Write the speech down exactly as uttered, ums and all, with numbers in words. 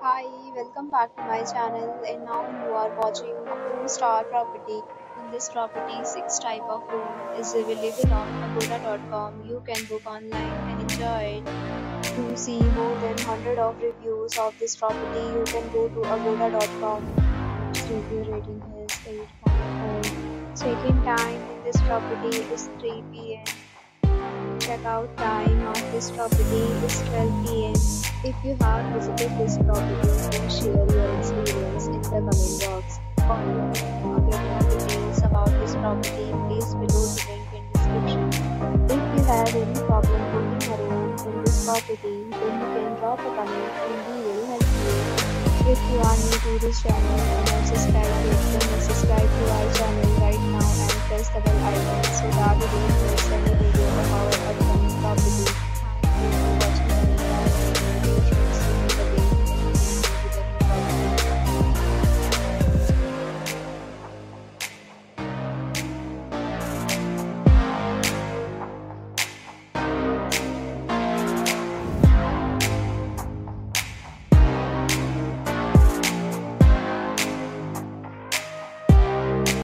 Hi, welcome back to my channel, and now you are watching a four star property. In this property, six type of room is available on agoda dot com. You can book online and enjoy it. To see more than one hundred of reviews of this property, you can go to agoda dot com. Its review rating is eight point four. Check-in time in this property is three p m Check-out time of this property is twelve p m If you have visited this property, then share your experience in the comment box. For more details about this property, please below the link in description. If you have any problem booking a room in this property, then you can drop a comment and we will help you. If you are new to this channel and are subscribed yet, then subscribe to our channel right now and press the bell icon so that you don't miss any video of our upcoming property.